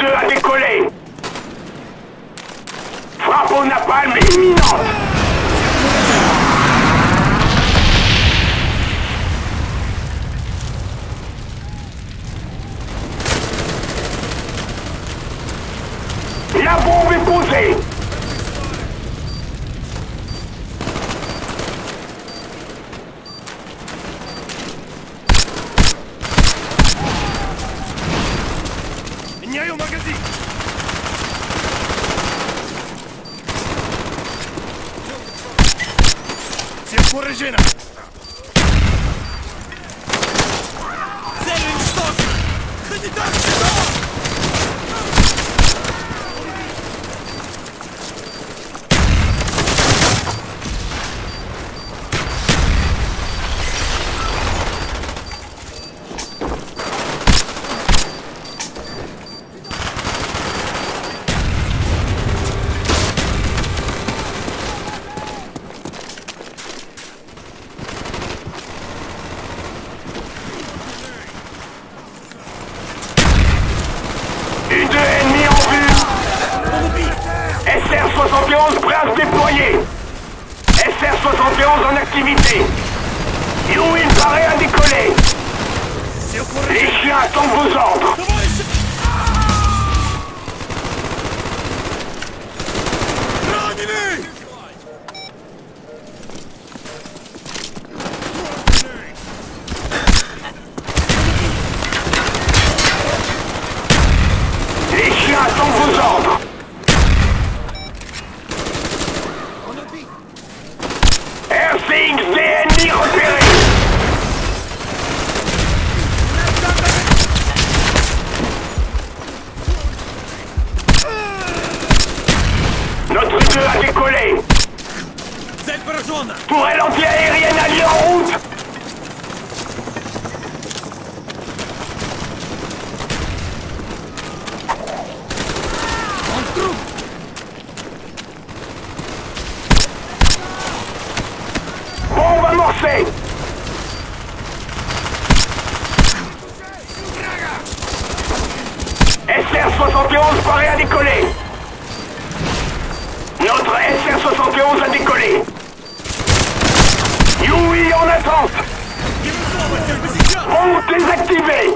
U-2 a décollé. Frappe au napalm est imminente. La bombe est posée! SR-71, brasse déployée. SR-71 en activité. U-2 paraît à décoller. Les chiens attendent vos ordres. Les chiens attendent vos ordres. Notre U-2 a décollé. Tourelle anti-aérienne alliée en route. Bombe amorcée. SR-71 paraît à décoller. Notre SR-71 a décollé. U-2 en attente. Bombe désactivée.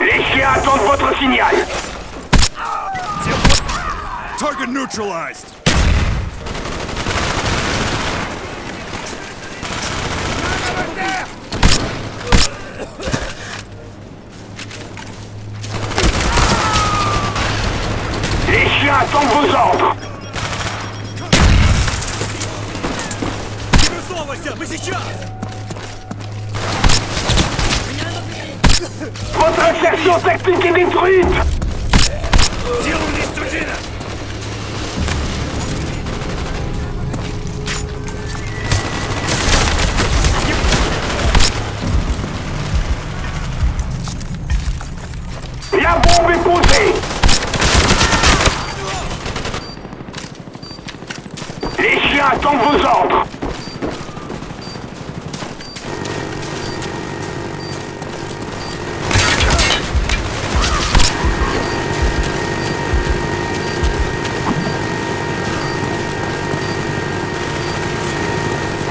Les chiens attendent votre signal. Target neutralized. J'attends vos ordres. Votre insertion tactique est détruite. La bombe est posée. Les chiens attendent vos ordres.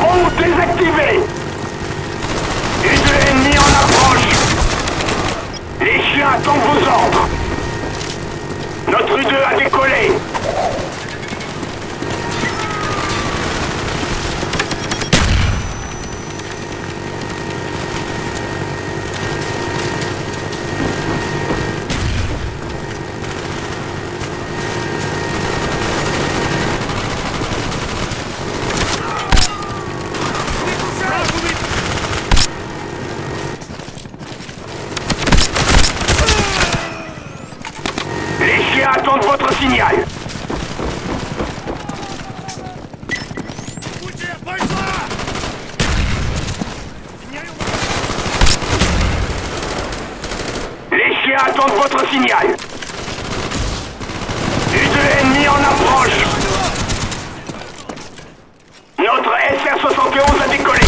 Bombe désactivée. U-2 ennemis en approche. Les chiens attendent vos ordres. Notre U-2 a décollé. Attendez votre signal. Les chiens attendent votre signal. U-2 ennemis en approche. Notre SR-71 a décollé.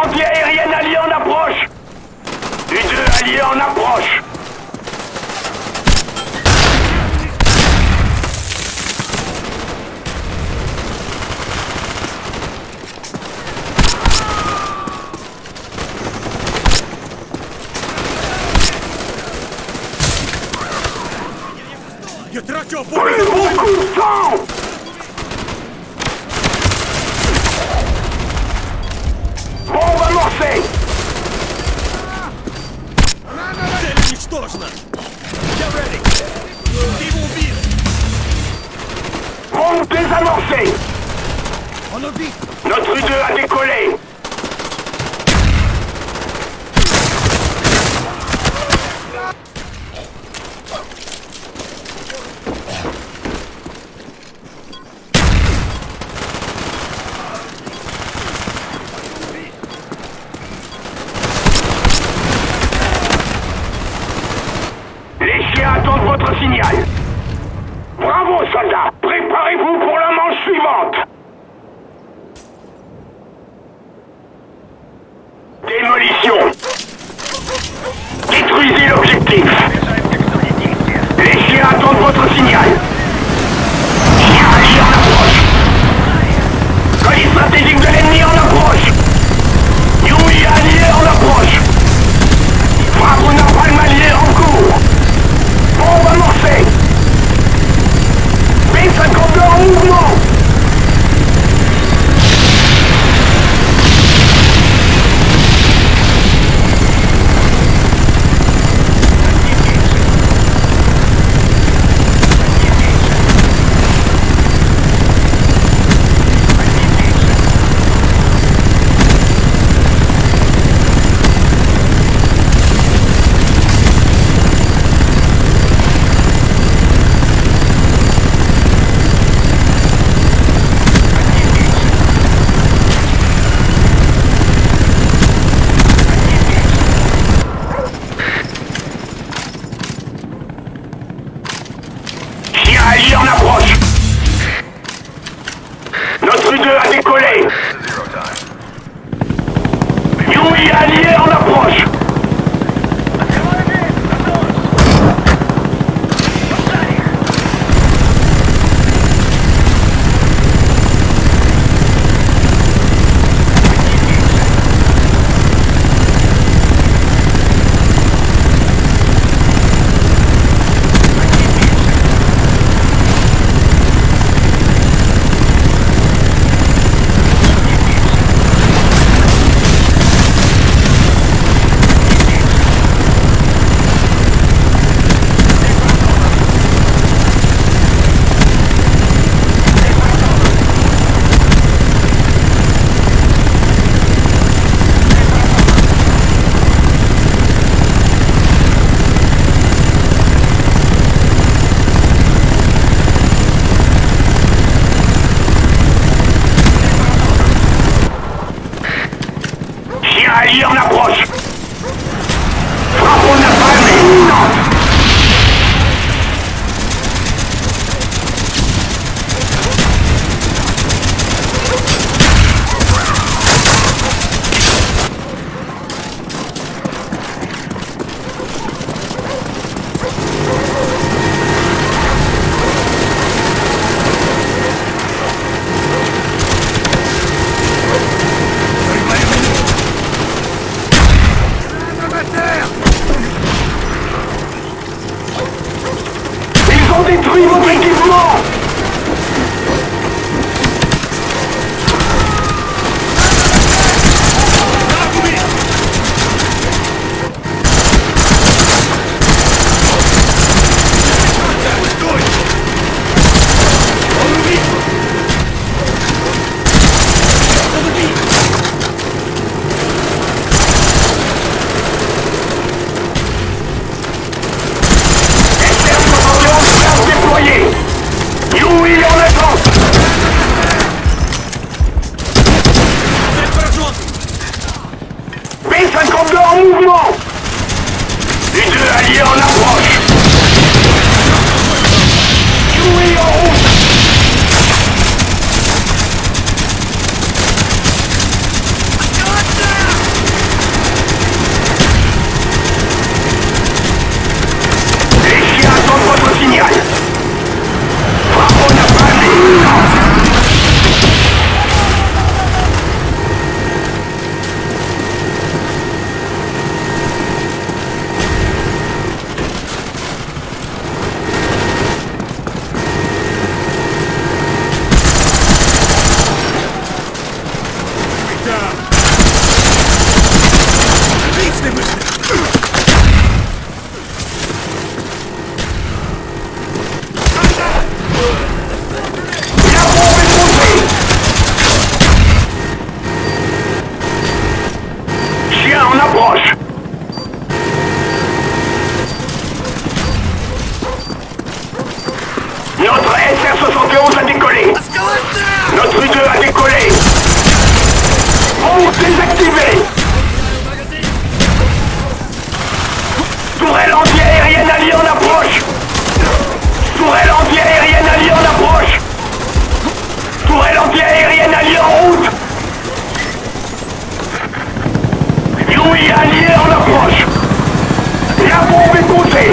Armée aérienne alliée en approche. U-2 allié en approche. Plus beaucoup de sang! Bombe amorcée! Цель уничтожена! Get ready! Bombe désamorcée! Notre U2 a décollé! Signal. Bravo, soldats! Préparez-vous pour la manche suivante! Démolition! Détruisez l'objectif! Les chiens attendent votre signal! Chiens alliés en approche! Colis stratégique de l'ennemi en approche! Yumi alliés en approche! Frappe au napalm allié en cours! Bombe amorcée. B-52 en mouvement. Alliés en approche. Frappe au napalm est détruis votre équipement! B-52 en mouvement. U-2 alliés en approche. U-2 en route. Attends, attends. K11 va décoller. Notre U-2 a décollé. Bombe désactivée. Tourelle anti-aérienne alliée en approche. Tourelle anti-aérienne alliée en approche. Tourelle anti-aérienne alliée en route. Yui allié en approche. La bombe est posée.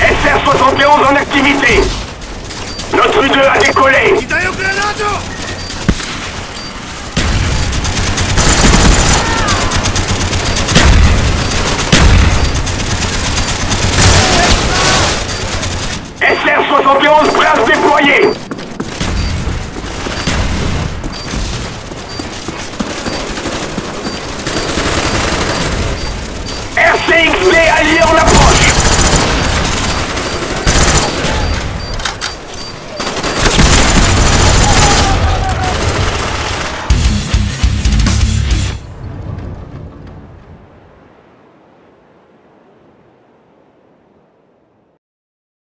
SR-71 en activité. Notre U-2 a décollé. SR-71 prêt à se déployer.